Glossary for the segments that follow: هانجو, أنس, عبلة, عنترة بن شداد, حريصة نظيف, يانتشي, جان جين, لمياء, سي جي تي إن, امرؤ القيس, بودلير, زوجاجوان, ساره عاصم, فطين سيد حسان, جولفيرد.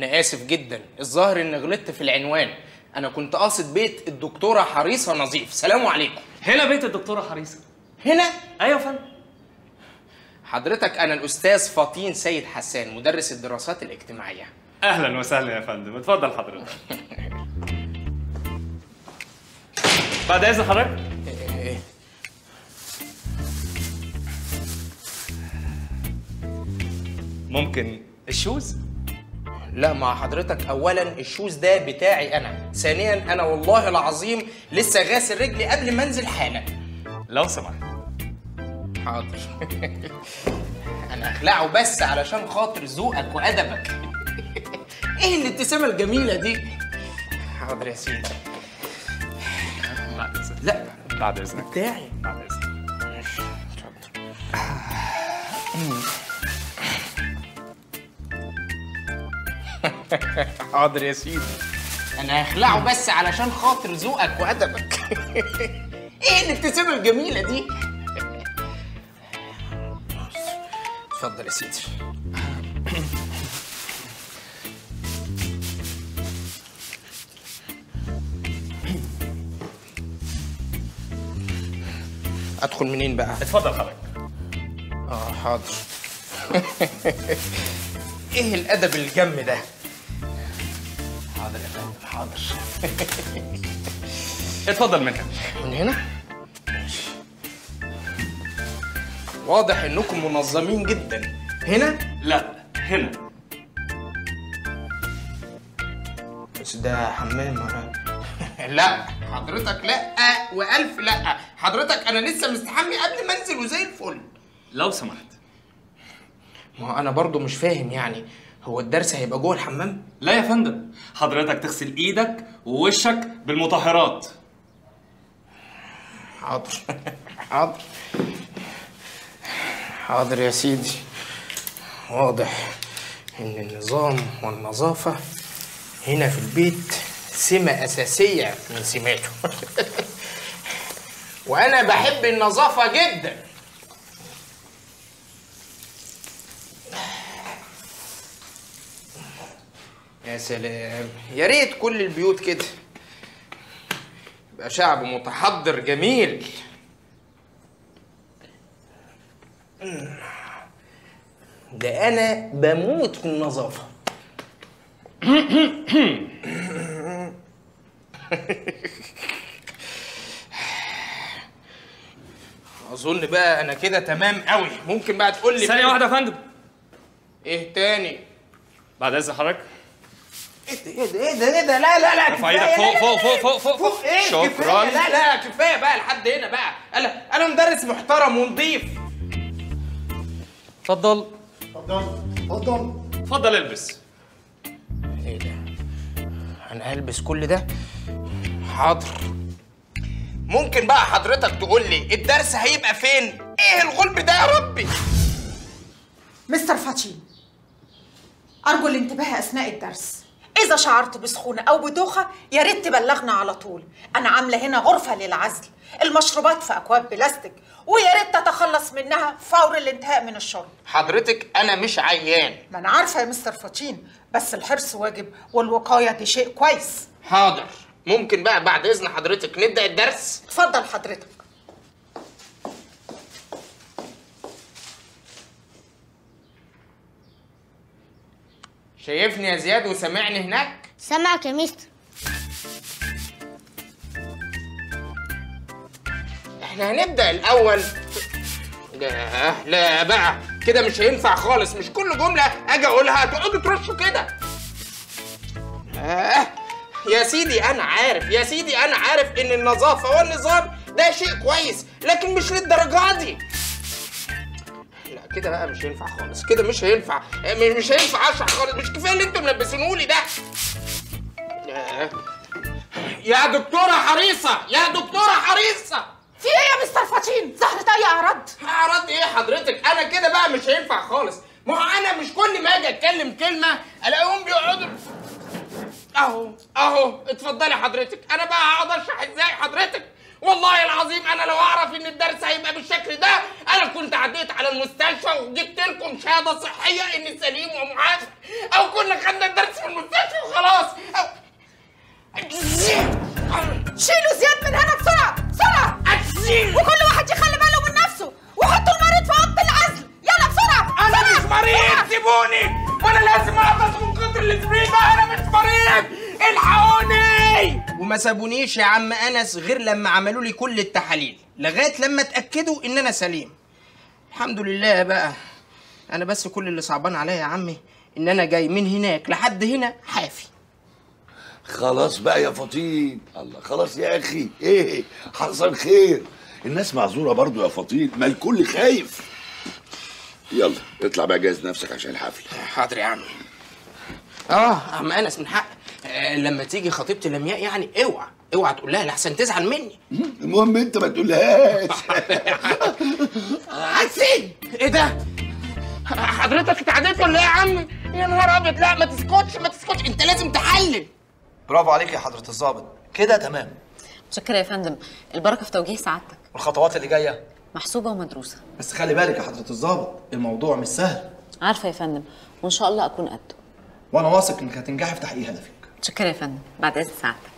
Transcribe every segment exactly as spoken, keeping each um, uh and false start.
أنا آسف جدا، الظاهر إن غلطت في العنوان، أنا كنت قاصد بيت الدكتورة حريصة نظيف، سلام عليكم. هنا بيت الدكتورة حريصة؟ هنا؟ أيوة يا فندم. حضرتك أنا الأستاذ فطين سيد حسان، مدرس الدراسات الاجتماعية. أهلا وسهلا يا فندم، اتفضل حضرتك. بعد إذن حضرتك؟ ممكن الشوز؟ لا مع حضرتك، اولا الشوز ده بتاعي انا، ثانيا انا والله العظيم لسه غاسل رجلي قبل ما انزل حالا. لو سمحت. حاضر. انا اخلعه بس علشان خاطر ذوقك وادبك. ايه الابتسامه الجميله دي؟ حاضر يا سيدي. بعد اذنك. لا بعد اذنك. بتاعي. بعد اذنك. ماشي اتفضل. حاضر يا سيدي، انا هخلعه بس علشان خاطر ذوقك وادبك. ايه الابتسامه الجميله دي؟ اتفضل يا سيدي. ادخل منين بقى؟ اتفضل حضرتك. اه حاضر. ايه الادب الجم ده؟ حاضر يا فندم، حاضر. اتفضل من هنا. من هنا؟ ماشي. واضح انكم منظمين جدا. هنا؟ لا هنا. بس ده حمام ولا؟ لا حضرتك لا والف لا، حضرتك انا لسه مستحمي قبل ما انزل وزي الفل. لو سمحت. ما أنا برضو مش فاهم، يعني هو الدرس هيبقى جوه الحمام؟ لا يا فندم، حضرتك تغسل إيدك ووشك بالمطهرات. حاضر. حاضر حاضر يا سيدي. واضح إن النظام والنظافة هنا في البيت سمة أساسية من سماته. وأنا بحب النظافة جدا. يا سلام، يا ريت كل البيوت كده، يبقى شعب متحضر جميل. ده أنا بموت في النظافة. أظن بقى أنا كده تمام أوي، ممكن بقى تقولي ثانية واحدة يا فندم. إيه تاني؟ بعد إذن حضرتك. ايه ده ايه ده ايه ده؟ لا لا لا كفايه، فوق فوق فوق فوق فوق. ايه شكرا. لا لا كفايه بقى لحد هنا بقى، انا انا مدرس محترم ونضيف. اتفضل اتفضل اتفضل اتفضل البس. ايه ده؟ انا هلبس كل ده؟ حاضر. ممكن بقى حضرتك تقول لي الدرس هيبقى فين؟ ايه الغلب ده يا ربي؟ مستر فاتشين، أرجو الانتباه أثناء الدرس. إذا شعرت بسخونة أو بدوخة يا ريت تبلغنا على طول. أنا عاملة هنا غرفة للعزل، المشروبات في أكواب بلاستيك ويا ريت تتخلص منها فور الانتهاء من الشرب. حضرتك أنا مش عيان. ما أنا عارفة يا مستر فطين، بس الحرص واجب والوقاية دي شيء كويس. حاضر. ممكن بقى بعد إذن حضرتك نبدأ الدرس؟ اتفضل حضرتك. شايفني يا زياد وسامعني هناك؟ سامعك يا مستر. احنا هنبدأ الأول. لا لا بقى كده مش هينفع خالص، مش كل جملة أجي أقولها تقعدوا ترشوا كده. آه يا سيدي أنا عارف، يا سيدي أنا عارف إن النظافة والنظام ده شيء كويس، لكن مش للدرجة دي. كده بقى مش هينفع خالص، كده مش هينفع، مش هينفع اشرح خالص، مش كفايه اللي انتوا ملبسينهولي ده. يا دكتوره حريصه، يا دكتوره حريصه. في ايه يا مستر فاتين؟ ظهرت اي اعراض؟ اعراض ايه حضرتك؟ انا كده بقى مش هينفع خالص، ما هو انا مش كل ما اجي اتكلم كلمه الاقيهم بيقعدوا اهو اهو. اتفضلي حضرتك، انا بقى هقعد اشرح ازاي حضرتك؟ والله العظيم انا لو اعرف ان الدرس هيبقى بالشكل ده انا كنت عديت على المستشفى وجبت لكم شهاده صحيه اني سليم ومعافى، او كنا خدنا الدرس في المستشفى وخلاص. أو... شيلوا زياد من هنا بسرعه بسرعه، وكل واحد يخلي باله من نفسه، وحطوا المريض في اوضه العزل. يلا بسرعه. انا بسرعة. مش مريض، سيبوني، وانا لازم اعطس من كتر الاسبرين ده. انا مش مريض، الحقوني. وما سابونيش يا عم انس غير لما عملوا لي كل التحاليل لغايه لما اتاكدوا ان انا سليم. الحمد لله بقى. انا بس كل اللي صعبان عليا يا عمي ان انا جاي من هناك لحد هنا حافي. خلاص بقى يا فطين، الله خلاص يا اخي، ايه حصل خير، الناس معذوره برضو يا فطين، ما الكل خايف. يلا اطلع بقى جهز نفسك عشان الحفله. حاضر يا عمي. اه عم انس من حق لما تيجي خطيبتي لمياء يعني اوعى اوعى تقول لها لحسن تزعل مني. المهم انت ما تقولهاش. عسين ايه ده؟ حضرتك اتعديت ولا ايه يا عم؟ يا نهار ابيض. لا ما تسكتش ما تسكتش، انت لازم تحلل. برافو عليك يا حضرة الضابط، كده تمام. متشكرة يا فندم، البركة في توجيه سعادتك. والخطوات اللي جاية محسوبة ومدروسة. بس خلي بالك يا حضرة الضابط، الموضوع مش سهل. عارفة يا فندم، وإن شاء الله أكون قده. وأنا واثق إنك هتنجحي في تحقيق هدفك. متشكرة يا فندم، بعد إذن سعادتك.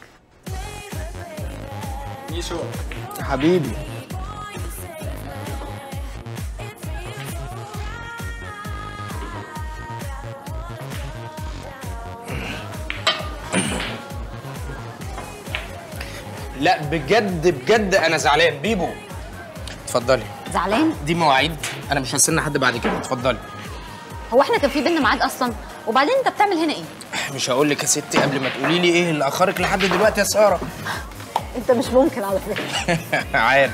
نيشو يا حبيبي. لا بجد بجد أنا زعلان. بيبو اتفضلي. زعلان؟ دي مواعيد، أنا مش هستنى حد بعد كده، اتفضلي. هو إحنا كان في بينا ميعاد أصلاً؟ وبعدين أنت بتعمل هنا إيه؟ مش هقول لك يا ستي قبل ما تقولي لي إيه اللي أخرك لحد دلوقتي يا ساره. أنت مش ممكن على فكرة. عارف.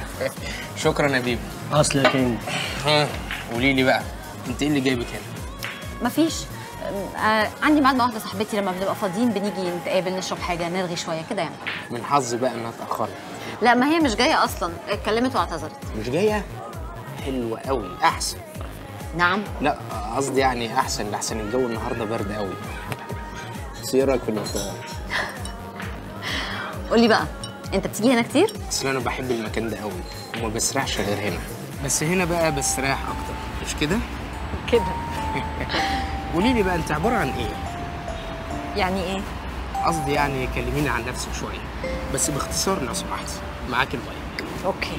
شكراً يا بيبو. أصل يا كينج. ها قولي لي بقى، أنت إيه اللي جايبك هنا؟ مفيش، آه، عندي ميعاد مع واحده صاحبتي، لما بنبقى فاضيين بنيجي نتقابل نشرب حاجه نرغي شويه كده يعني. من حظي بقى انها اتاخرت. لا ما هي مش جايه اصلا، اتكلمت واعتذرت. مش جايه؟ حلوه قوي، احسن. نعم؟ لا قصدي يعني احسن لحسن الجو النهارده برد قوي. بس ايه رايك في الموضوع؟ قولي بقى، انت بتيجي هنا كتير؟ اصل انا بحب المكان ده قوي وما بسرحش غير هنا، بس هنا بقى بستريح اكتر، مش كده؟ كده. قولي لي بقى، انت عباره عن ايه؟ يعني ايه؟ قصدي يعني كلميني عن نفسك شويه، بس باختصار لو سمحت. معاك المايك. اوكي.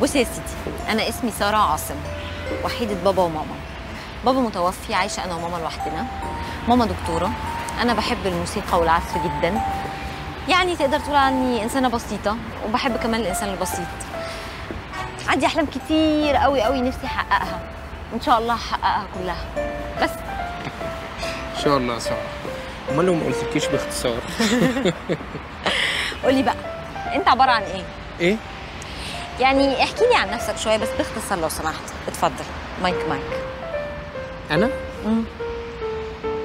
بصي يا سيدي، انا اسمي ساره عاصم، وحيده بابا وماما. بابا متوفي، عايشه انا وماما لوحدنا. ماما دكتوره، انا بحب الموسيقى والعزف جدا. يعني تقدر تقول عني انسانه بسيطه، وبحب كمان الانسان البسيط. عندي احلام كتير قوي قوي نفسي احققها، ان شاء الله هحققها كلها. بس ان شاء الله. صعب، امال لو ما قلتلكيش باختصار. قولي بقى، انت عباره عن ايه؟ ايه؟ يعني احكي لي عن نفسك شويه بس باختصار لو سمحت. اتفضل، مايك مايك. انا؟ امم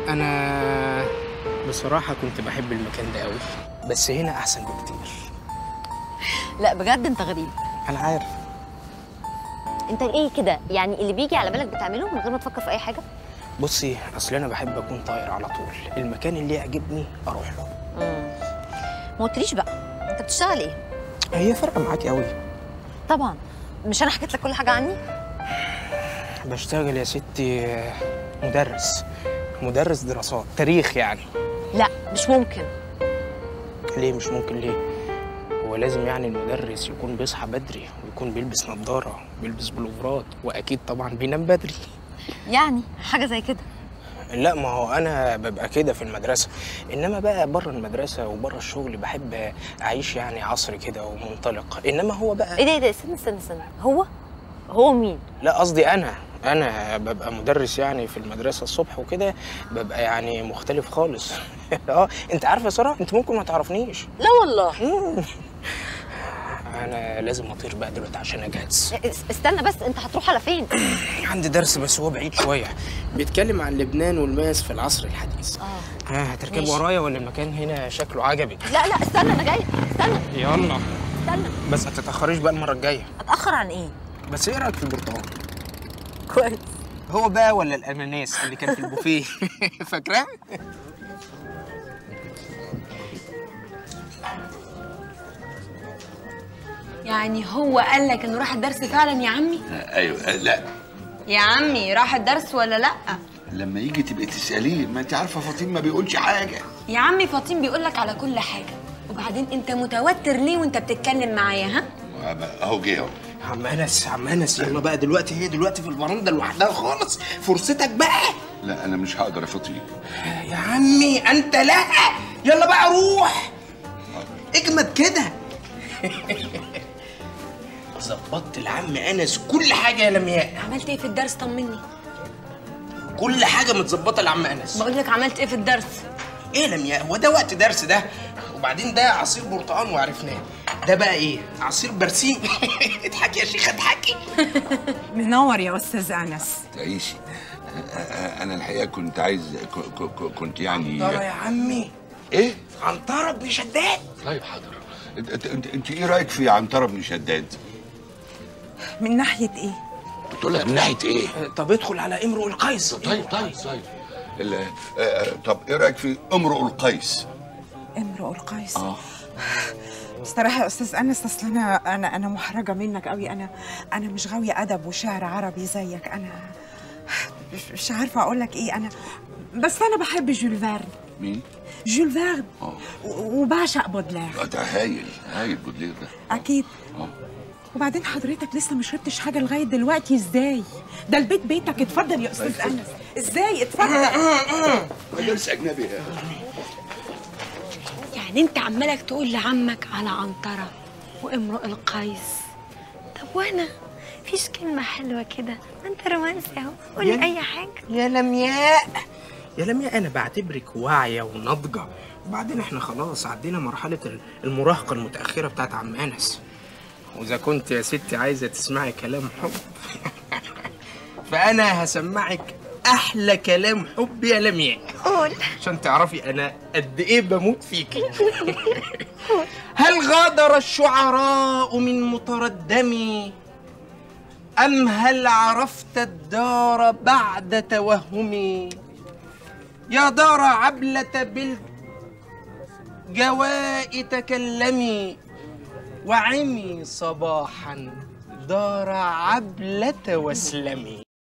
انا بصراحه كنت بحب المكان ده قوي، بس هنا احسن بكتير. لا بجد انت غريب. انا عارف. انت ايه كده؟ يعني اللي بيجي على بالك بتعمله من غير ما تفكر في اي حاجه؟ بصي، اصل انا بحب اكون طاير على طول، المكان اللي يعجبني اروح له. امم ما قلتليش بقى، انت بتشتغل ايه؟ هي فارقه معاكي قوي؟ طبعا، مش انا حكيت لك كل حاجه عني؟ بشتغل يا ستي مدرس، مدرس دراسات تاريخ يعني. لا مش ممكن. ليه مش ممكن؟ ليه؟ هو لازم يعني المدرس يكون بيصحى بدري، ويكون بيلبس نظاره، بيلبس بلوفرات، واكيد طبعا بينام بدري. يعني حاجه زي كده؟ لا ما هو انا ببقى كده في المدرسه، انما بقى بره المدرسه وبره الشغل بحب اعيش يعني عصري كده ومنطلق. انما هو بقى ايه ده؟ ايه ده؟ استنى استنى استنى، هو هو مين؟ لا قصدي انا انا ببقى مدرس يعني في المدرسه الصبح وكده، ببقى يعني مختلف خالص. اه انت عارفه يا ساره، انت ممكن ما تعرفنيش. لا والله. أنا لازم أطير بقى دلوقتي عشان أجهز. استنى بس، أنت هتروح على فين؟ عندي درس بس هو بعيد شوية، بيتكلم عن لبنان والماس في العصر الحديث. آه. ها هتركب ورايا ولا المكان هنا شكله عجبك؟ لا لا استنى، أنا جاية. استنى. يلا. استنى. بس ما تتأخريش بقى المرة الجاية. أتأخر عن إيه؟ بس إيه رأيك في البرتقال؟ كويس. هو بقى ولا الأناناس اللي كان في البوفيه؟ فاكراه؟ يعني هو قال لك انه راح الدرس فعلا يا عمي؟ آه ايوه. آه لا يا عمي راح الدرس ولا لا؟ لما يجي تبقي تساليه، ما انت عارفه فطين ما بيقولش حاجه. يا عمي فطين بيقول لك على كل حاجه، وبعدين انت متوتر ليه وانت بتتكلم معايا ها؟ اهو جه اهو. عم انس عم انس يلا بقى دلوقتي، هي دلوقتي في البرندة لوحدها خالص، فرصتك بقى. لا انا مش هقدر يا فطين. يا عمي انت لا، يلا بقى روح اجمد كده. ظبطت العم انس كل حاجه يا لمياء. عملت ايه في الدرس طمني؟ كل حاجه متظبطه لعم انس. بقول لك عملت ايه في الدرس؟ ايه يا لمياء، هو ده وقت درس ده؟ وبعدين ده عصير برتقان وعرفناه، ده بقى ايه؟ عصير برسيم. اضحكي يا شيخه اضحكي. منور يا استاذ انس. تعيشي. انا الحقيقه كنت عايز كنت يعني عنترة يا عمي. ايه؟ عنترة بن شداد. طيب حاضر. انت انت ايه رايك في عنترة بن شداد؟ من ناحيه ايه؟ بتقول لك من ناحيه ايه؟ طب ادخل على امرؤ القيس. طيب طيب طيب. طب ايه رايك في امرؤ القيس؟ امرؤ القيس؟ اه بصراحة يا أستاذ أنس، أصل أنا أنا أنا محرجة منك قوي، أنا أنا مش غاوية أدب وشعر عربي زيك، أنا مش عارفة أقول لك إيه، أنا بس أنا بحب جولفيرد. مين؟ جولفيرد. أه وبعشق بودلير. ده هايل هايل بودلير ده. أكيد. أه وبعدين حضرتك لسه ما شربتش حاجة لغاية دلوقتي إزاي؟ ده البيت بيتك. اتفضل يا أستاذ أنس. إزاي؟ اتفضل. ده درس أجنبي. يعني انت عمالك تقول لعمك على عنترة وامرؤ القيس، طب وانا مفيش كلمه حلوه كده؟ ما انت رومانسي اهو، قولي اي حاجه. يا لمياء يا لمياء انا بعتبرك واعيه وناضجه، وبعدين احنا خلاص عدينا مرحله المراهقه المتاخره بتاعت عم انس، واذا كنت يا ستي عايزه تسمعي كلام حب فانا هسمعك أحلى كلام حب يا لمياء. قول. عشان تعرفي أنا قد إيه بموت فيكي. هل غادر الشعراء من متردمي، أم هل عرفت الدار بعد توهمي، يا دار عبلة بالجواء تكلمي، وعمي صباحا دار عبلة واسلمي.